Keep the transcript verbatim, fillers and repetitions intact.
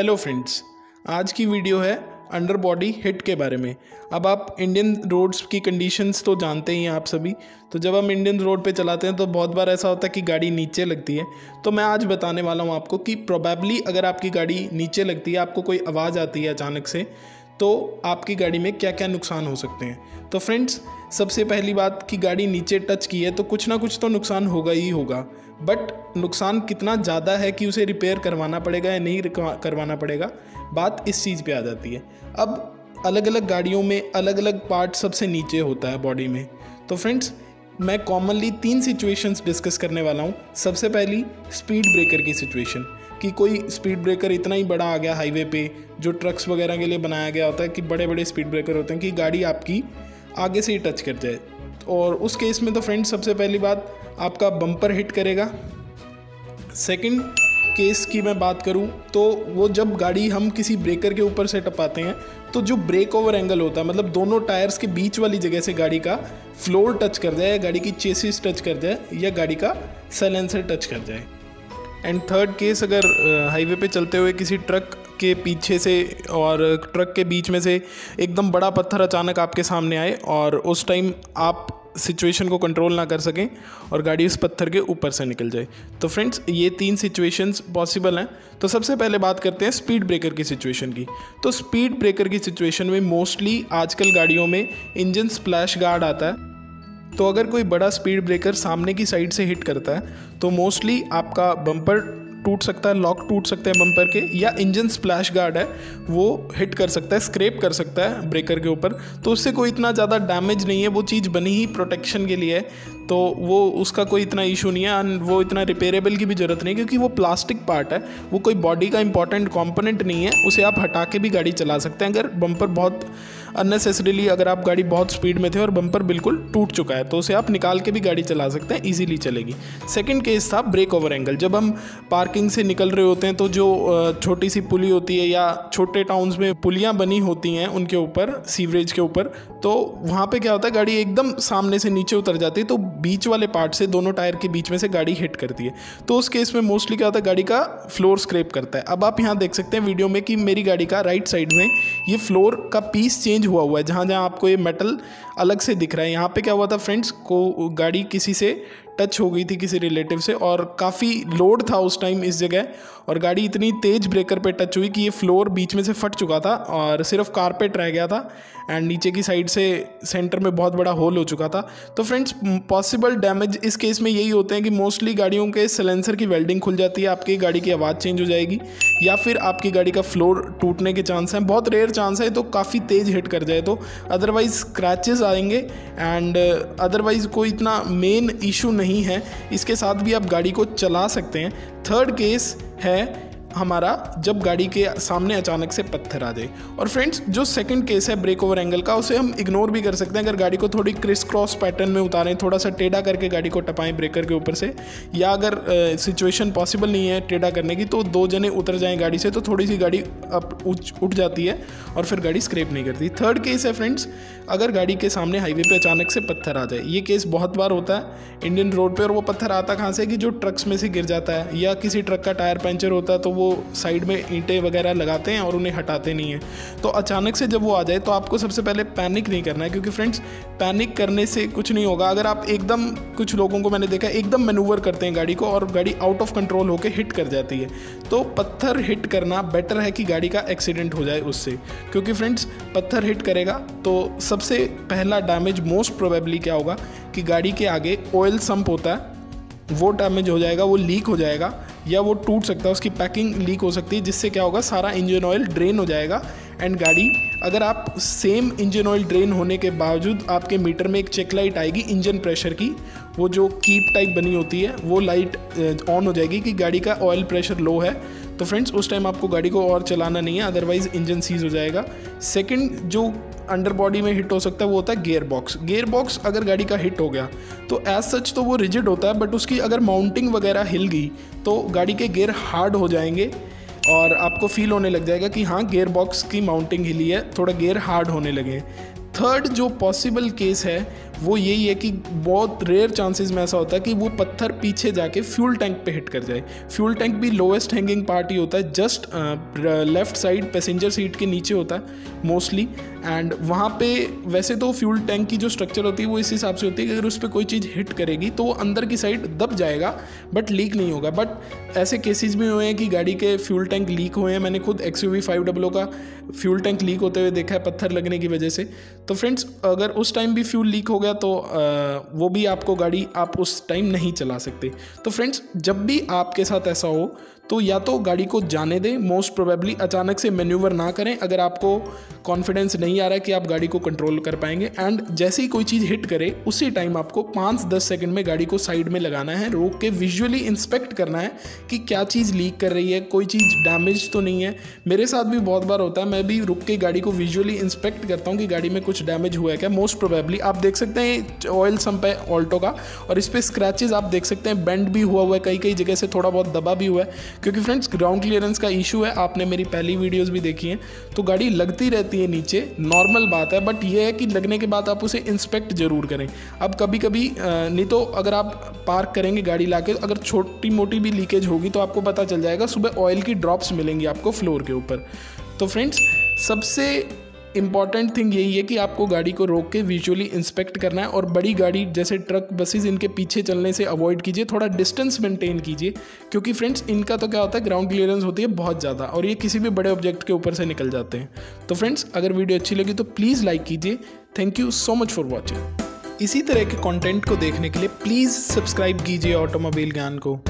Hello friends, आज की video है अंडर बॉडी हिट के बारे में। अब आप इंडियन रोड्स की कंडीशंस तो जानते ही हैं आप सभी। तो जब हम इंडियन रोड पे चलाते हैं तो बहुत बार ऐसा होता है कि गाड़ी नीचे लगती है। तो मैं आज बताने वाला हूँ आपको कि प्रोबेबली अगर आपकी गाड़ी नीचे लगती है, आपको कोई आवाज़ आती है अचानक से, तो आपकी गाड़ी में क्या क्या नुकसान हो सकते हैं। तो फ्रेंड्स, सबसे पहली बात कि गाड़ी नीचे टच की है तो कुछ ना कुछ तो नुकसान होगा ही होगा, बट नुकसान कितना ज़्यादा है कि उसे रिपेयर करवाना पड़ेगा या नहीं करवाना पड़ेगा, बात इस चीज़ पे आ जाती है। अब अलग अलग गाड़ियों में अलग अलग पार्ट सबसे नीचे होता है बॉडी में। तो फ्रेंड्स, मैं कॉमनली तीन सिचुएशंस डिस्कस करने वाला हूँ। सबसे पहली स्पीड ब्रेकर की सिचुएशन, कि कोई स्पीड ब्रेकर इतना ही बड़ा आ गया हाईवे पे, जो ट्रक्स वगैरह के लिए बनाया गया होता है कि बड़े बड़े स्पीड ब्रेकर होते हैं, कि गाड़ी आपकी आगे से ही टच कर जाए। और उस केस में तो फ्रेंड्स सबसे पहली बात आपका बम्पर हिट करेगा। सेकेंड केस की मैं बात करूं तो वो जब गाड़ी हम किसी ब्रेकर के ऊपर से टपाते हैं तो जो ब्रेक ओवर एंगल होता है, मतलब दोनों टायर्स के बीच वाली जगह से गाड़ी का फ्लोर टच कर जाए, गाड़ी की चेसिस टच कर जाए या गाड़ी का साइलेंसर टच कर जाए। एंड थर्ड केस, अगर हाईवे पे चलते हुए किसी ट्रक के पीछे से और ट्रक के बीच में से एकदम बड़ा पत्थर अचानक आपके सामने आए और उस टाइम आप सिचुएशन को कंट्रोल ना कर सकें और गाड़ी उस पत्थर के ऊपर से निकल जाए। तो फ्रेंड्स, ये तीन सिचुएशंस पॉसिबल हैं। तो सबसे पहले बात करते हैं स्पीड ब्रेकर की सिचुएशन की। तो स्पीड ब्रेकर की सिचुएशन में मोस्टली आजकल गाड़ियों में इंजन स्प्लैश गार्ड आता है। तो अगर कोई बड़ा स्पीड ब्रेकर सामने की साइड से हिट करता है तो मोस्टली आपका बम्पर टूट सकता है, लॉक टूट सकते हैं बम्पर के, या इंजन स्प्लैश गार्ड है वो हिट कर सकता है, स्क्रैप कर सकता है ब्रेकर के ऊपर। तो उससे कोई इतना ज़्यादा डैमेज नहीं है, वो चीज़ बनी ही प्रोटेक्शन के लिए है, तो वो उसका कोई इतना इशू नहीं है एंड वो इतना रिपेयरेबल की भी ज़रूरत नहीं, क्योंकि वो प्लास्टिक पार्ट है, वो कोई बॉडी का इंपॉर्टेंट कॉम्पोनेंट नहीं है। उसे आप हटा के भी गाड़ी चला सकते हैं अगर बम्पर बहुत अननेसेसरीली, अगर आप गाड़ी बहुत स्पीड में थे और बम्पर बिल्कुल टूट चुका है तो उसे आप निकाल के भी गाड़ी चला सकते हैं, ईजीली चलेगी। सेकेंड केस था ब्रेक ओवर एंगल। जब हम पार्किंग से निकल रहे होते हैं तो जो छोटी सी पुली होती है या छोटे टाउन्स में पुलियाँ बनी होती हैं उनके ऊपर, सीवरेज के ऊपर, तो वहाँ पर क्या होता है, गाड़ी एकदम सामने से नीचे उतर जाती है तो बीच वाले पार्ट से, दोनों टायर के बीच में से गाड़ी हिट करती है। तो उस केस में मोस्टली क्या होता है, गाड़ी का फ्लोर स्क्रैप करता है। अब आप यहाँ देख सकते हैं वीडियो में कि मेरी गाड़ी का राइट साइड में ये फ्लोर का पीस चेंज हुआ हुआ है, जहाँ जहाँ आपको ये मेटल अलग से दिख रहा है। यहाँ पे क्या हुआ था फ्रेंड्स, को गाड़ी किसी से टच हो गई थी, किसी रिलेटिव से, और काफ़ी लोड था उस टाइम इस जगह, और गाड़ी इतनी तेज़ ब्रेकर पे टच हुई कि ये फ्लोर बीच में से फट चुका था और सिर्फ कारपेट रह गया था एंड नीचे की साइड से सेंटर में बहुत बड़ा होल हो चुका था। तो फ्रेंड्स, पॉसिबल डैमेज इस केस में यही होते हैं कि मोस्टली गाड़ियों के साइलेंसर की वेल्डिंग खुल जाती है, आपकी गाड़ी की आवाज़ चेंज हो जाएगी, या फिर आपकी गाड़ी का फ्लोर टूटने के चांस हैं। बहुत रेयर चांस है तो काफ़ी तेज़ हिट कर जाए तो, अदरवाइज़ स्क्रैचेस आएंगे एंड अदरवाइज़ कोई इतना मेन इशू नहीं है, इसके साथ भी आप गाड़ी को चला सकते हैं। थर्ड केस है हमारा जब गाड़ी के सामने अचानक से पत्थर आ जाए। और फ्रेंड्स, जो सेकंड केस है ब्रेक ओवर एंगल का, उसे हम इग्नोर भी कर सकते हैं अगर गाड़ी को थोड़ी क्रिस क्रॉस पैटर्न में उतारें, थोड़ा सा टेढ़ा करके गाड़ी को टपाएं ब्रेकर के ऊपर से, या अगर सिचुएशन पॉसिबल नहीं है टेढ़ा करने की तो दो जने उतर जाएं गाड़ी से तो थोड़ी सी गाड़ी अप उठ जाती है और फिर गाड़ी स्क्रैप नहीं करती। थर्ड केस है फ्रेंड्स, अगर गाड़ी के सामने हाईवे पर अचानक से पत्थर आ जाए। ये केस बहुत बार होता है इंडियन रोड पर, और वो पत्थर आता कहाँ से, कि जो ट्रक्स में से गिर जाता है, या किसी ट्रक का टायर पंचर होता है तो वो साइड में ईंटें वगैरह लगाते हैं और उन्हें हटाते नहीं हैं। तो अचानक से जब वो आ जाए तो आपको सबसे पहले पैनिक नहीं करना है, क्योंकि फ्रेंड्स पैनिक करने से कुछ नहीं होगा। अगर आप एकदम, कुछ लोगों को मैंने देखा एकदम मैनूवर करते हैं गाड़ी को और गाड़ी आउट ऑफ कंट्रोल होकर हिट कर जाती है। तो पत्थर हिट करना बेटर है कि गाड़ी का एक्सीडेंट हो जाए उससे, क्योंकि फ्रेंड्स पत्थर हिट करेगा तो सबसे पहला डैमेज मोस्ट प्रोबेबली क्या होगा कि गाड़ी के आगे ऑयल सम्प होता है, वो डैमेज हो जाएगा, वो लीक हो जाएगा या वो टूट सकता है, उसकी पैकिंग लीक हो सकती है, जिससे क्या होगा, सारा इंजन ऑयल ड्रेन हो जाएगा। एंड गाड़ी, अगर आप सेम इंजन ऑयल ड्रेन होने के बावजूद आपके मीटर में एक चेक लाइट आएगी इंजन प्रेशर की, वो जो कीप टाइप बनी होती है, वो लाइट ऑन हो जाएगी कि गाड़ी का ऑयल प्रेशर लो है। तो फ्रेंड्स, उस टाइम आपको गाड़ी को और चलाना नहीं है, अदरवाइज़ इंजन सीज हो जाएगा। सेकंड जो अंडर बॉडी में हिट हो सकता है वो होता है गियर बॉक्स। गियर बॉक्स अगर गाड़ी का हिट हो गया तो एज सच तो वो रिजिड होता है, बट उसकी अगर माउंटिंग वगैरह हिल गई तो गाड़ी के गियर हार्ड हो जाएंगे और आपको फील होने लग जाएगा कि हाँ गियर बॉक्स की माउंटिंग हिली है, थोड़ा गियर हार्ड होने लगे। थर्ड जो पॉसिबल केस है वो यही है कि बहुत रेयर चांसेस में ऐसा होता है कि वो पत्थर पीछे जाके फ्यूल टैंक पे हिट कर जाए। फ्यूल टैंक भी लोएस्ट हैंगिंग पार्ट ही होता है, just left side passenger seat के नीचे होता है मोस्टली। एंड वहाँ पे वैसे तो फ्यूल टैंक की जो स्ट्रक्चर होती है वो इस हिसाब से होती है कि अगर उस पर कोई चीज़ हिट करेगी तो वो अंदर की साइड दब जाएगा बट लीक नहीं होगा। बट ऐसे केसेस भी हुए हैं कि गाड़ी के फ्यूल टैंक लीक हुए हैं। मैंने खुद एक्सयूवी फाइव डबल ओ का फ्यूल टैंक लीक होते हुए देखा है पत्थर लगने की वजह से। तो फ्रेंड्स अगर उस टाइम भी फ्यूल लीक हो गया तो आ, वो भी आपको गाड़ी आप उस टाइम नहीं चला सकते। तो फ्रेंड्स जब भी आपके साथ ऐसा हो तो या तो गाड़ी को जाने दें, मोस्ट प्रोबेबली अचानक से मैन्यूवर ना करें अगर आपको कॉन्फिडेंस नहीं आ रहा है कि आप गाड़ी को कंट्रोल कर पाएंगे। एंड जैसे ही कोई चीज़ हिट करे उसी टाइम आपको पाँच दस सेकंड में गाड़ी को साइड में लगाना है, रोक के विजुअली इंस्पेक्ट करना है कि क्या चीज़ लीक कर रही है, कोई चीज़ डैमेज तो नहीं है। मेरे साथ भी बहुत बार होता है, मैं भी रुक के गाड़ी को विजुअली इंस्पेक्ट करता हूँ कि गाड़ी में कुछ डैमेज हुआ है क्या। मोस्ट प्रोबेबली आप देख सकते हैं ऑयल सम्प है ऑल्टो का और इस पर स्क्रैचेज आप देख सकते हैं, बेंड भी हुआ हुआ है, कई कई जगह से थोड़ा बहुत दबा भी हुआ है क्योंकि फ्रेंड्स ग्राउंड क्लियरेंस का इशू है। आपने मेरी पहली वीडियोस भी देखी हैं तो गाड़ी लगती रहती है नीचे, नॉर्मल बात है। बट ये है कि लगने के बाद आप उसे इंस्पेक्ट जरूर करें। अब कभी कभी नहीं तो अगर आप पार्क करेंगे गाड़ी लाके, अगर छोटी मोटी भी लीकेज होगी तो आपको पता चल जाएगा, सुबह ऑयल की ड्रॉप्स मिलेंगी आपको फ्लोर के ऊपर। तो फ्रेंड्स सबसे इम्पॉर्टेंट थिंग यही है कि आपको गाड़ी को रोक के विजुअली इंस्पेक्ट करना है। और बड़ी गाड़ी जैसे ट्रक बसेस इनके पीछे चलने से अवॉइड कीजिए, थोड़ा डिस्टेंस मेंटेन कीजिए क्योंकि फ्रेंड्स इनका तो क्या होता है ग्राउंड क्लियरेंस होती है बहुत ज़्यादा और ये किसी भी बड़े ऑब्जेक्ट के ऊपर से निकल जाते हैं। तो फ्रेंड्स अगर वीडियो अच्छी लगी तो प्लीज़ लाइक कीजिए। Thank you so much for watching. इसी तरह के कॉन्टेंट को देखने के लिए प्लीज़ सब्सक्राइब कीजिए ऑटोमोबाइल ज्ञान को।